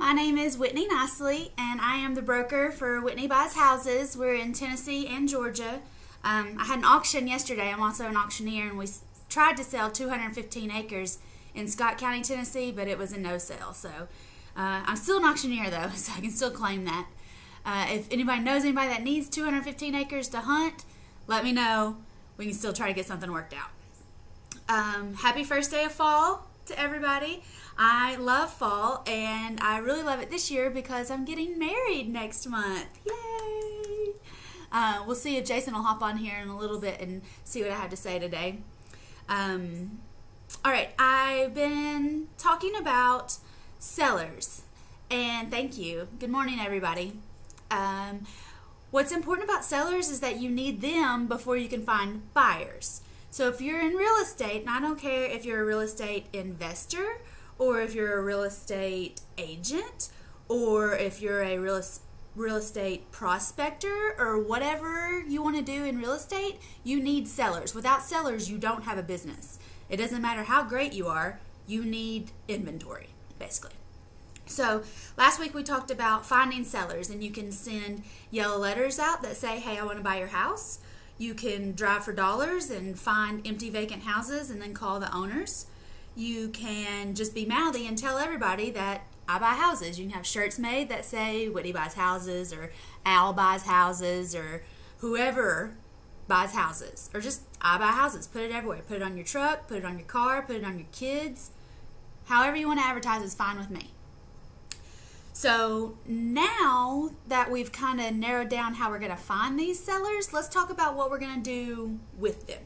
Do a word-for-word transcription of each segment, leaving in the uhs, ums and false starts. My name is Whitney Nicely, and I am the broker for Whitney Buys Houses. We're in Tennessee and Georgia. Um, I had an auction yesterday. I'm also an auctioneer, and we tried to sell two hundred fifteen acres in Scott County, Tennessee, but it was a no sale. So uh, I'm still an auctioneer, though, so I can still claim that. Uh, if anybody knows anybody that needs two hundred fifteen acres to hunt, let me know. We can still try to get something worked out. Um, happy first day of fall to everybody. I love fall, and I really love it this year because I'm getting married next month. Yay! Uh, we'll see if Jason will hop on here in a little bit and see what I have to say today. Um, all right, I've been talking about sellers, and thank you. Good morning, everybody. Um, what's important about sellers is that you need them before you can find buyers. So if you're in real estate, and I don't care if you're a real estate investor or if you're a real estate agent or if you're a real, real estate prospector or whatever you want to do in real estate, you need sellers. Without sellers, you don't have a business. It doesn't matter how great you are, you need inventory, basically. So last week we talked about finding sellers, and you can send yellow letters out that say, hey, I want to buy your house. You can drive for dollars and find empty vacant houses and then call the owners. You can just be mouthy and tell everybody that I buy houses. You can have shirts made that say Whitney Buys Houses or Al Buys Houses or whoever buys houses, or just I buy houses. Put it everywhere. Put it on your truck, put it on your car, put it on your kids. However you want to advertise is fine with me. So now that we've kind of narrowed down how we're going to find these sellers, let's talk about what we're going to do with them.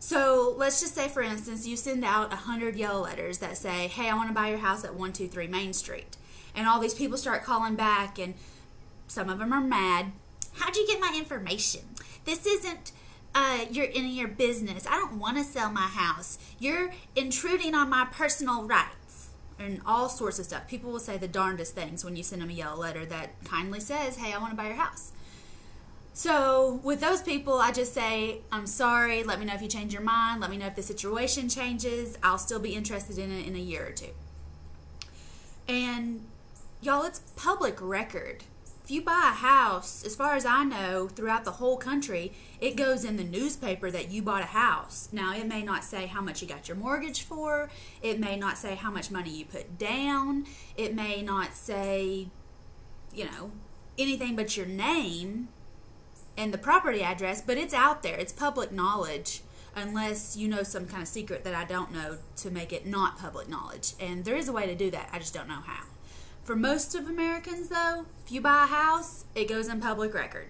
So let's just say, for instance, you send out one hundred yellow letters that say, hey, I want to buy your house at one two three Main Street. And all these people start calling back, and some of them are mad. How'd you get my information? This isn't uh, your, in your business. I don't want to sell my house. You're intruding on my personal rights. And all sorts of stuff. People will say the darndest things when you send them a yellow letter that kindly says, hey, I want to buy your house. So with those people, I just say, I'm sorry, let me know if you change your mind, let me know if the situation changes, I'll still be interested in it in a year or two. And y'all, it's public record. If you buy a house, as far as I know, throughout the whole country, it goes in the newspaper that you bought a house. Now, it may not say how much you got your mortgage for. It may not say how much money you put down. It may not say, you know, anything but your name and the property address, but it's out there. It's public knowledge, unless you know some kind of secret that I don't know to make it not public knowledge. And there is a way to do that. I just don't know how. For most of Americans, though, if you buy a house, it goes in public record.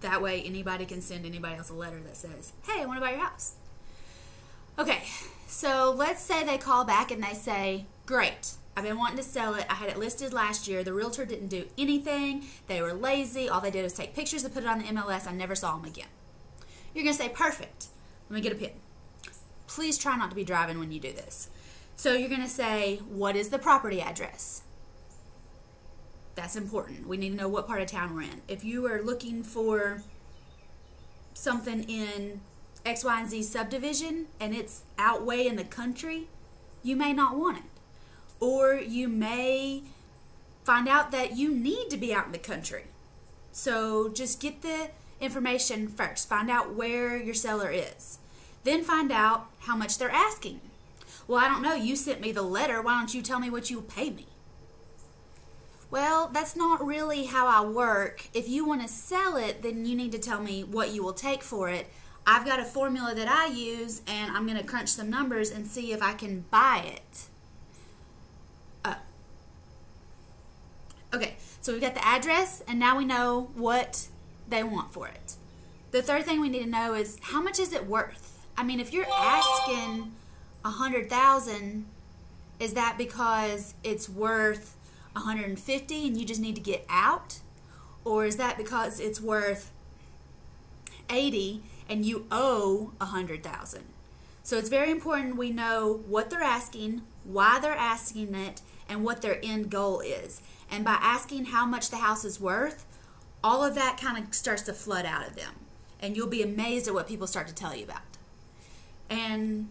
That way, anybody can send anybody else a letter that says, hey, I want to buy your house. Okay, so let's say they call back and they say, great, I've been wanting to sell it. I had it listed last year. The realtor didn't do anything. They were lazy. All they did was take pictures and put it on the M L S. I never saw them again. You're going to say, perfect. Let me get a pen. Please try not to be driving when you do this. So you're going to say, what is the property address? That's important. We need to know what part of town we're in. If you are looking for something in X, Y, and Z subdivision and it's out way in the country, you may not want it. Or you may find out that you need to be out in the country. So just get the information first. Find out where your seller is. Then find out how much they're asking. Well, I don't know. You sent me the letter. Why don't you tell me what you'll pay me? Well, that's not really how I work. If you want to sell it, then you need to tell me what you will take for it. I've got a formula that I use, and I'm going to crunch some numbers and see if I can buy it. Oh. Okay, so we've got the address, and now we know what they want for it. The third thing we need to know is how much is it worth? I mean, if you're asking one hundred thousand dollars, is that because it's worth one hundred fifty and you just need to get out? Or is that because it's worth eighty and you owe one hundred thousand? So it's very important we know what they're asking, why they're asking it, and what their end goal is. And by asking how much the house is worth, all of that kind of starts to flood out of them. And you'll be amazed at what people start to tell you about. And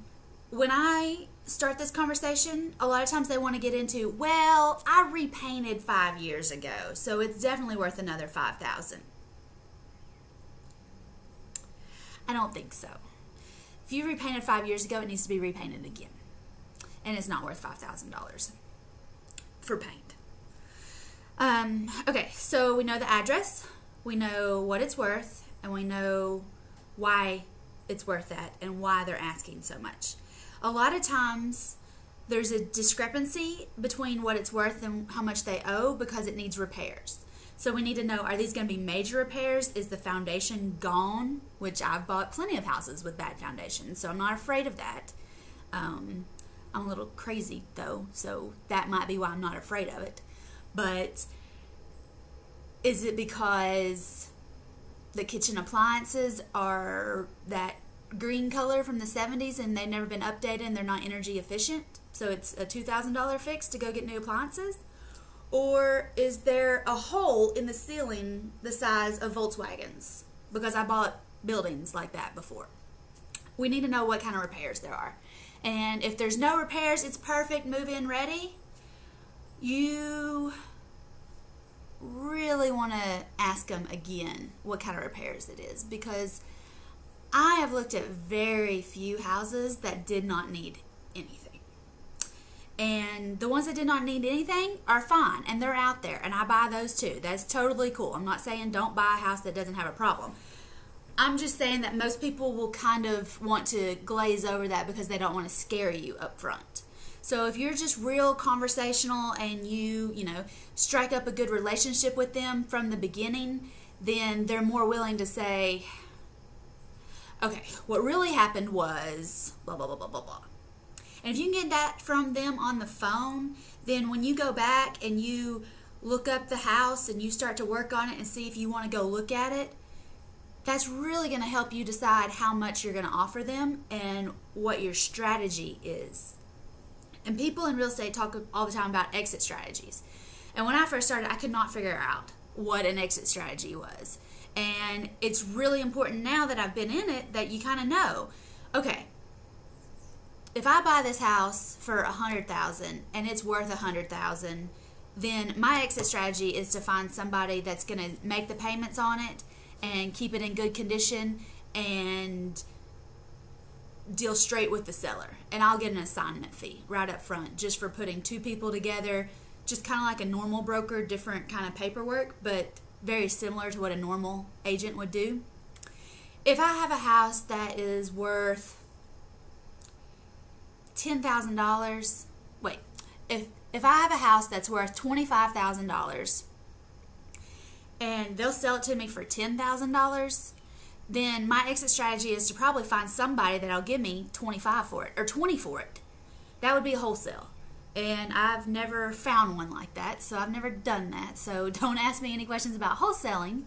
when I start this conversation, a lot of times they want to get into, well, I repainted five years ago, so it's definitely worth another five thousand dollars. I don't think so. If you repainted five years ago, it needs to be repainted again. And it's not worth five thousand dollars for paint. Um, okay, so we know the address, we know what it's worth, and we know why it's worth that and why they're asking so much. A lot of times there's a discrepancy between what it's worth and how much they owe because it needs repairs. So we need to know, are these going to be major repairs? Is the foundation gone? Which I've bought plenty of houses with bad foundations, so I'm not afraid of that. Um, I'm a little crazy though, so that might be why I'm not afraid of it. But is it because the kitchen appliances are that green color from the seventies and they've never been updated and they're not energy efficient, so it's a two thousand dollar fix to go get new appliances? Or is there a hole in the ceiling the size of Volkswagens? Because I bought buildings like that before. We need to know what kind of repairs there are. And if there's no repairs, it's perfect, move in ready. You really want to ask them again what kind of repairs it is, because I have looked at very few houses that did not need anything. And the ones that did not need anything are fine, and they're out there, and I buy those too. That's totally cool. I'm not saying don't buy a house that doesn't have a problem. I'm just saying that most people will kind of want to glaze over that because they don't want to scare you up front. So if you're just real conversational and you, you know, strike up a good relationship with them from the beginning, then they're more willing to say, okay, what really happened was blah, blah, blah, blah, blah, blah. And if you can get that from them on the phone, then when you go back and you look up the house and you start to work on it and see if you want to go look at it, that's really going to help you decide how much you're going to offer them and what your strategy is. And people in real estate talk all the time about exit strategies. And when I first started, I could not figure out what an exit strategy was. And it's really important now that I've been in it that you kind of know, okay, if I buy this house for one hundred thousand dollars and it's worth one hundred thousand dollars, then my exit strategy is to find somebody that's going to make the payments on it and keep it in good condition and deal straight with the seller. And I'll get an assignment fee right up front just for putting two people together, just kind of like a normal broker, different kind of paperwork, but very similar to what a normal agent would do. If I have a house that is worth ten thousand dollars, wait, if, if I have a house that's worth twenty-five thousand dollars and they'll sell it to me for ten thousand dollars, then my exit strategy is to probably find somebody that'll give me twenty-five for it or twenty for it. That would be a wholesale. And I've never found one like that, so I've never done that. So don't ask me any questions about wholesaling.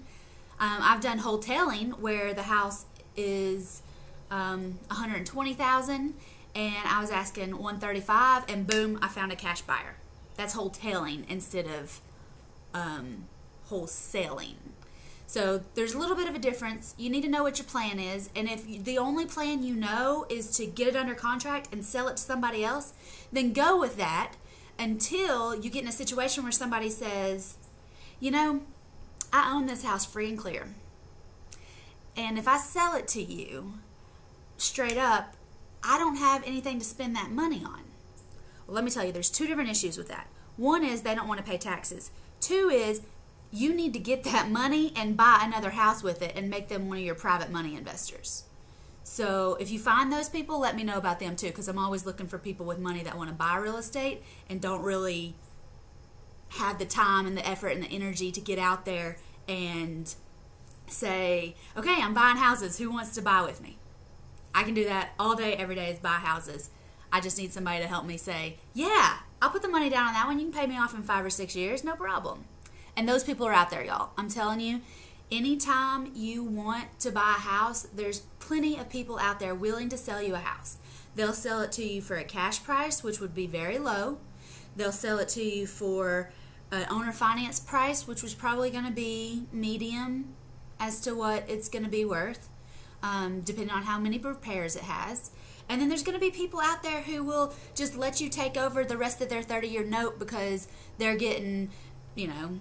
Um, I've done wholetailing where the house is um, one hundred twenty thousand dollars, and I was asking one hundred thirty-five thousand dollars, and boom, I found a cash buyer. That's wholetailing instead of um, wholesaling. So there's a little bit of a difference. You need to know what your plan is, and if the only plan you know is to get it under contract and sell it to somebody else, then go with that until you get in a situation where somebody says, you know, I own this house free and clear, and if I sell it to you straight up, I don't have anything to spend that money on. Well, let me tell you, there's two different issues with that. One is they don't want to pay taxes. Two is you need to get that money and buy another house with it and make them one of your private money investors. So if you find those people, let me know about them too, because I'm always looking for people with money that want to buy real estate and don't really have the time and the effort and the energy to get out there and say, okay, I'm buying houses. Who wants to buy with me? I can do that all day, every day, is buy houses. I just need somebody to help me say, yeah, I'll put the money down on that one. You can pay me off in five or six years. No problem. And those people are out there, y'all. I'm telling you, anytime you want to buy a house, there's plenty of people out there willing to sell you a house. They'll sell it to you for a cash price, which would be very low. They'll sell it to you for an owner finance price, which was probably going to be medium as to what it's going to be worth, um, depending on how many repairs it has. And then there's going to be people out there who will just let you take over the rest of their thirty-year note because they're getting, you know,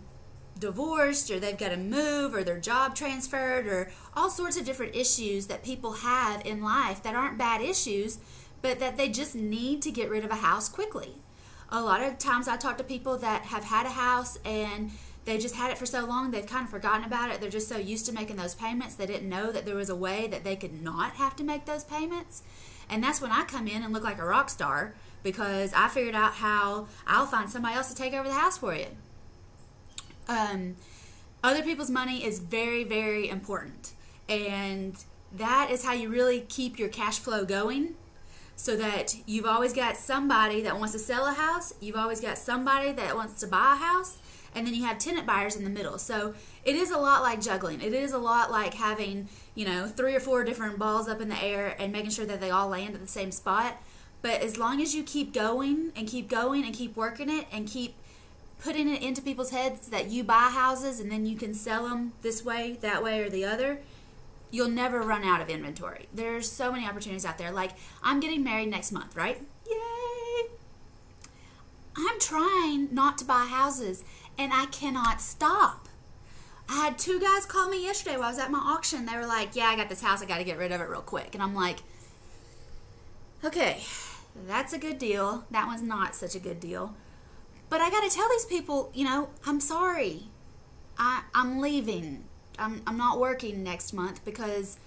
divorced, or they've got to move, or their job transferred, or all sorts of different issues that people have in life that aren't bad issues, but that they just need to get rid of a house quickly. A lot of times I talk to people that have had a house and they just had it for so long they've kind of forgotten about it. They're just so used to making those payments they didn't know that there was a way that they could not have to make those payments. And that's when I come in and look like a rock star, because I figured out how I'll find somebody else to take over the house for you. Um, other people's money is very, very important, and that is how you really keep your cash flow going, so that you've always got somebody that wants to sell a house, you've always got somebody that wants to buy a house, and then you have tenant buyers in the middle. So it is a lot like juggling. It is a lot like having, you know, three or four different balls up in the air and making sure that they all land at the same spot. But as long as you keep going and keep going and keep working it and keep putting it into people's heads that you buy houses and then you can sell them this way, that way, or the other, you'll never run out of inventory. There's so many opportunities out there. Like, I'm getting married next month, right? Yay! I'm trying not to buy houses, and I cannot stop. I had two guys call me yesterday while I was at my auction. They were like, yeah, I got this house. I got to get rid of it real quick. And I'm like, okay, that's a good deal. That one's not such a good deal. But I got to tell these people, you know, I'm sorry. I, I'm leaving. I'm, I'm not working next month because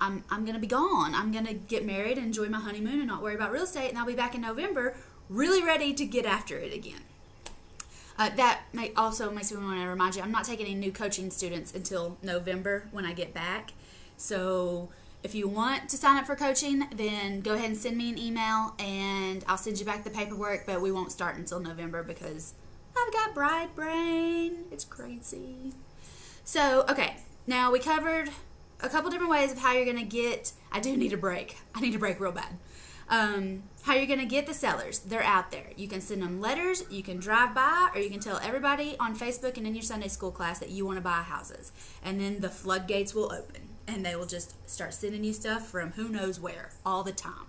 I'm, I'm going to be gone. I'm going to get married, enjoy my honeymoon, and not worry about real estate. And I'll be back in November really ready to get after it again. Uh, that may also makes me want to remind you, I'm not taking any new coaching students until November when I get back. So if you want to sign up for coaching, then go ahead and send me an email and I'll send you back the paperwork, but we won't start until November because I've got bride brain. It's crazy. So, okay, now we covered a couple different ways of how you're going to get, I do need a break. I need a break real bad. Um, how you're going to get the sellers. They're out there. You can send them letters, you can drive by, or you can tell everybody on Facebook and in your Sunday school class that you want to buy houses. And then the floodgates will open. And they will just start sending you stuff from who knows where all the time.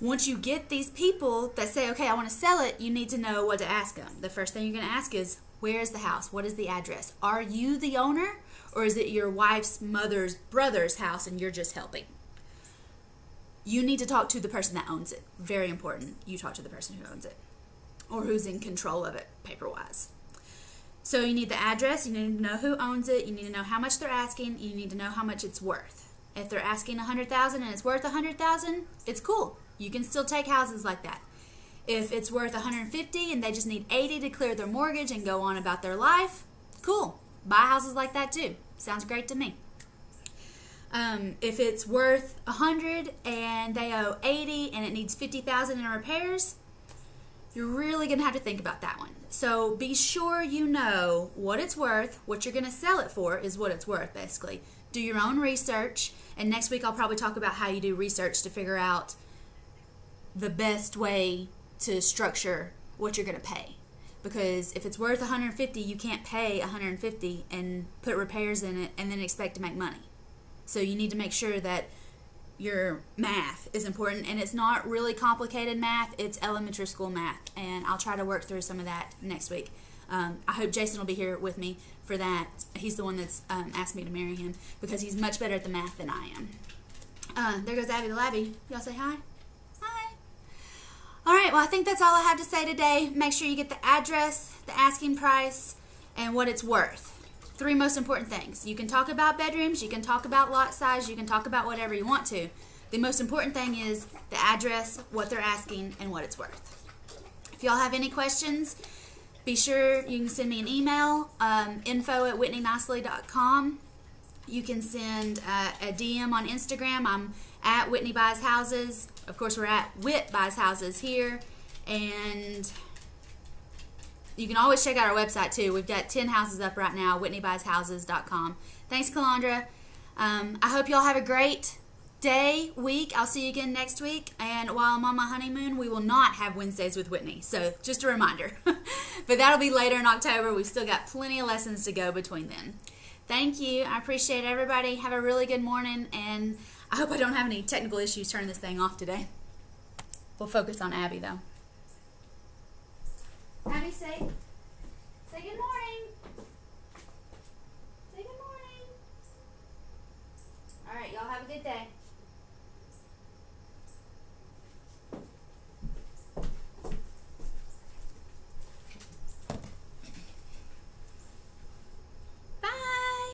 Once you get these people that say, okay, I want to sell it, you need to know what to ask them. The first thing you're going to ask is, where is the house? What is the address? Are you the owner, or is it your wife's mother's brother's house and you're just helping? You need to talk to the person that owns it. Very important. You talk to the person who owns it or who's in control of it paper-wise. So you need the address, you need to know who owns it, you need to know how much they're asking, you need to know how much it's worth. If they're asking one hundred thousand dollars and it's worth one hundred thousand dollars, it's cool. You can still take houses like that. If it's worth one hundred fifty thousand dollars and they just need eighty thousand dollars to clear their mortgage and go on about their life, cool. Buy houses like that too. Sounds great to me. Um, if it's worth one hundred thousand dollars and they owe eighty thousand dollars and it needs fifty thousand dollars in repairs, you're really going to have to think about that one. So be sure you know what it's worth, what you're going to sell it for is what it's worth, basically. Do your own research, and next week I'll probably talk about how you do research to figure out the best way to structure what you're going to pay. Because if it's worth one hundred fifty thousand dollars, you can't pay one hundred fifty thousand dollars and put repairs in it and then expect to make money. So you need to make sure that your math is important, and it's not really complicated math, it's elementary school math, and I'll try to work through some of that next week. Um, I hope Jason will be here with me for that. He's the one that's um, asked me to marry him because he's much better at the math than I am. Uh, there goes Abby the Labby. Y'all say hi. Hi. All right, well, I think that's all I have to say today. Make sure you get the address, the asking price, and what it's worth. Three most important things. You can talk about bedrooms, you can talk about lot size, you can talk about whatever you want to. The most important thing is the address, what they're asking, and what it's worth. If y'all have any questions, be sure you can send me an email, um, info at Whitney Nicely dot com. You can send uh, a D M on Instagram. I'm at Whitney Buys Houses. Of course, we're at Whit Buys Houses here. And you can always check out our website, too. We've got ten houses up right now, Whitney Buys Houses dot com. Thanks, Calandra. Um, I hope you all have a great day, week. I'll see you again next week. And while I'm on my honeymoon, we will not have Wednesdays with Whitney. So just a reminder. But that'll be later in October. We've still got plenty of lessons to go between then. Thank you. I appreciate everybody. Have a really good morning. And I hope I don't have any technical issues turning this thing off today. We'll focus on Abby, though. Abby, say, say good morning. Say good morning. All right, y'all have a good day.